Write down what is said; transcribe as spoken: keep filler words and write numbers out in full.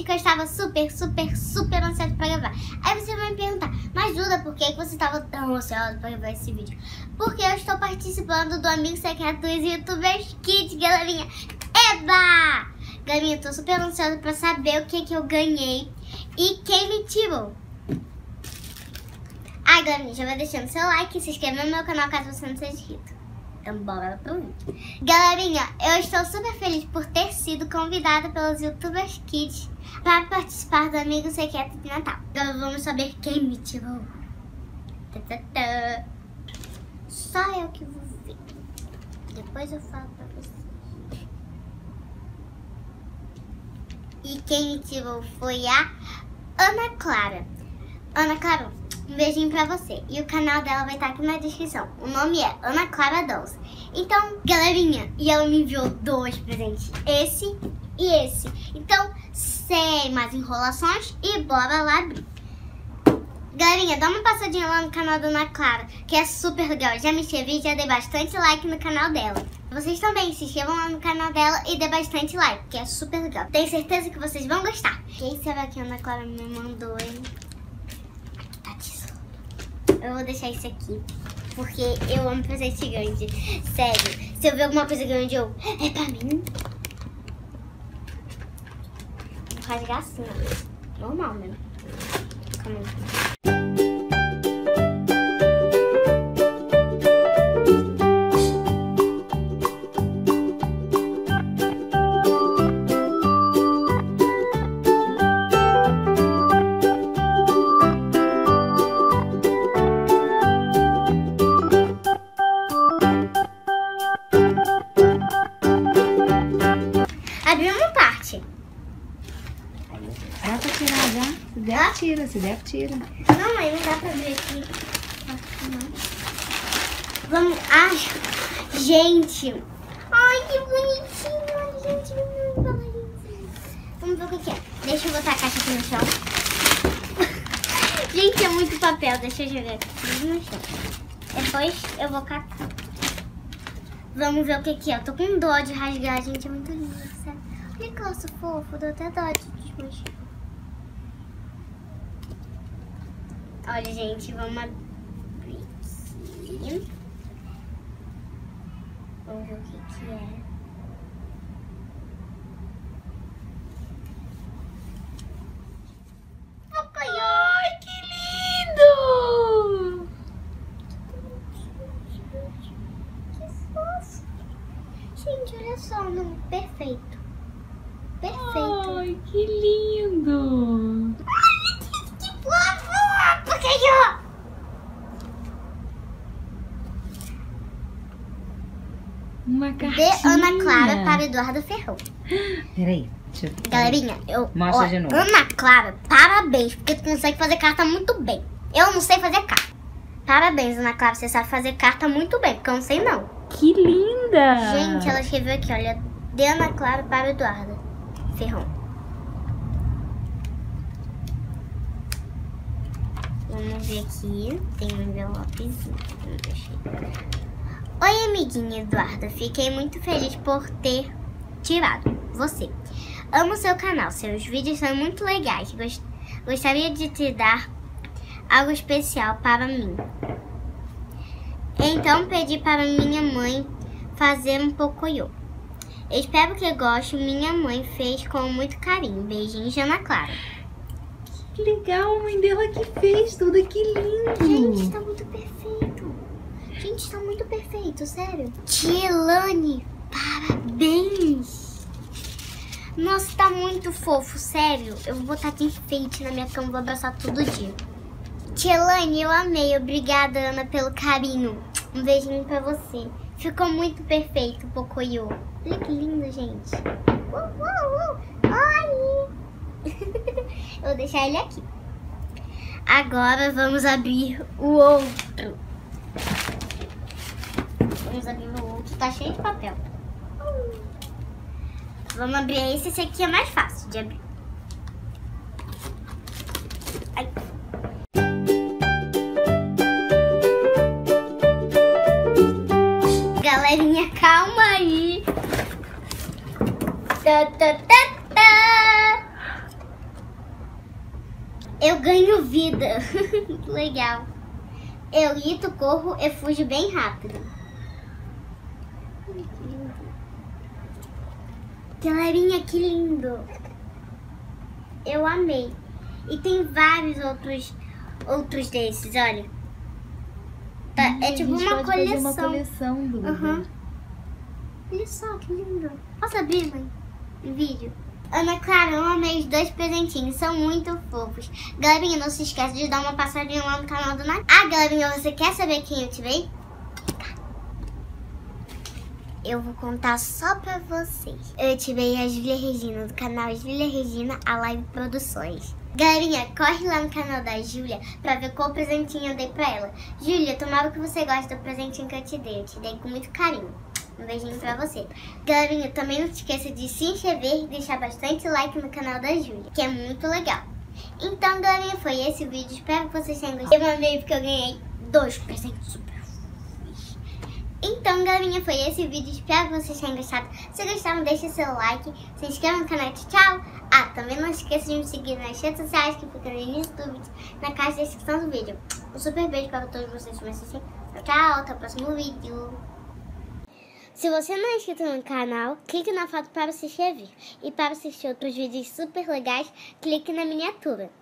vídeo que eu estava super, super, super ansiosa pra gravar. Aí você vai me perguntar, mas Duda, por que você estava tão ansiosa pra gravar esse vídeo? Porque eu estou participando do Amigo Secreto dos Youtubers Kids, galerinha. Eba! Galerinha, eu tô super ansiosa pra saber o que que eu ganhei e quem me tirou. Ai, galerinha, já vai deixando seu like e se inscrevendo no meu canal caso você não seja inscrito. Então bora pro vídeo. Galerinha, eu estou super feliz por ter sido convidada pelos Youtubers Kids para participar do Amigo Secreto de Natal. Então vamos saber quem me tirou. Só eu que vou ver. Depois eu falo pra vocês. E quem me tirou foi a Ana Clara. Ana Clara, um beijinho pra você. E o canal dela vai estar aqui na descrição. O nome é Ana Clara Dolls. Então, galerinha, e ela me enviou dois presentes. Esse e esse. Então, sem mais enrolações e bora lá abrir. Galerinha, dá uma passadinha lá no canal da Ana Clara, que é super legal. Já me inscrevi, já dei bastante like no canal dela. Vocês também se inscrevam lá no canal dela e dê bastante like, que é super legal. Tenho certeza que vocês vão gostar. Quem será que a Ana Clara me mandou, hein? Eu vou deixar isso aqui, porque eu amo presente grande. Sério, se eu ver alguma coisa grande, eu... É pra mim? Vou rasgar assim, ó. Normal mesmo. Calma aí. Abriu uma parte. Dá pra tirar já? Se der, ah? tira. Se der, tira. Não, mãe, não dá pra abrir aqui. Vamos. Ai, gente. Ai, que bonitinho. Ai, gente, meu pai. Vamos ver o que é. Deixa eu botar a caixa aqui no chão. Gente, é muito papel. Deixa eu jogar aqui no chão. Depois eu vou catar. Vamos ver o que que é. Eu tô com dó de rasgar, gente. É muito lindo, sério. Olha que laço fofo. Deu até dó de desmanchar. Olha, gente. Vamos abrir aqui. Vamos ver o que que é. Ai, que lindo! Gente, olha só, não, perfeito. Perfeito. Ai, que lindo. Ai, que, que fofo, Pocoyo. Uma cartinha. De Ana Clara para Eduarda Ferrão. Peraí, deixa eu... Galerinha, eu... Mostra ó, de novo. Ana Clara, parabéns, porque tu consegue fazer carta muito bem. Eu não sei fazer carta. Parabéns, Ana Clara, você sabe fazer carta muito bem, porque eu não sei não. Que linda! Gente, ela escreveu aqui, olha. De Ana Clara para Eduarda Ferrão. Vamos ver aqui. Tem um envelopezinho. Oi, amiguinha Eduarda. Fiquei muito feliz por ter tirado você. Amo seu canal. Seus vídeos são muito legais. Gostaria de te dar algo especial para mim. Então pedi para minha mãe fazer um Pocoyo. Espero que goste. Minha mãe fez com muito carinho. Beijinhos, Ana Clara. Que legal, a mãe dela que fez tudo. Que lindo. Gente, tá muito perfeito. Gente, tá muito perfeito, sério. Tielane, parabéns. Nossa, tá muito fofo, sério. Eu vou botar de enfeite na minha cama, vou abraçar todo dia. Tielane, eu amei. Obrigada, Ana, pelo carinho. Um beijinho pra você. Ficou muito perfeito o Pocoyo. Olha que lindo, gente. Uh, uh, uh. Ai! Eu vou deixar ele aqui. Agora vamos abrir o outro. Vamos abrir o outro. Tá cheio de papel. Vamos abrir esse. Esse aqui é mais fácil de abrir. Ai! Galerinha, calma aí. Tá, tá, tá, tá. eu ganho vida. Legal. Eu grito, corro e fujo bem rápido. Olha que lindo. Galerinha, que lindo. Eu amei. E tem vários outros, outros desses, olha. Tá, é tipo uma coleção. Uma coleção do uhum. Olha só, que lindo. Posso abrir, mãe? Um vídeo. Ana Clara, eu amei os dois presentinhos, são muito fofos. Galerinha, não se esqueça de dar uma passadinha lá no canal do Nath. Ah, galerinha, você quer saber quem eu tive? Eu vou contar só pra vocês. Eu tive a Júlia Regina, do canal Júlia Regina, a Live Produções. Galerinha, corre lá no canal da Júlia pra ver qual presentinho eu dei pra ela. Júlia, tomara que você goste do presentinho que eu te dei. Eu te dei com muito carinho. Um beijinho pra você. Galerinha, também não se esqueça de se inscrever e deixar bastante like no canal da Júlia, que é muito legal. Então, galerinha, foi esse o vídeo. Espero que vocês tenham gostado. Eu amei porque eu ganhei dois presentes super fofos. Então, galerinha, foi esse o vídeo. Espero que vocês tenham gostado. Se gostaram, deixa seu like. Se inscreva no canal. Tchau! Ah, também não esqueça de me seguir nas redes sociais, que fica no início do vídeo, na caixa de descrição do vídeo. Um super beijo para todos vocês. Mas assim, tchau, até o próximo vídeo. Se você não é inscrito no canal, clique na foto para se inscrever. E para assistir outros vídeos super legais, clique na miniatura.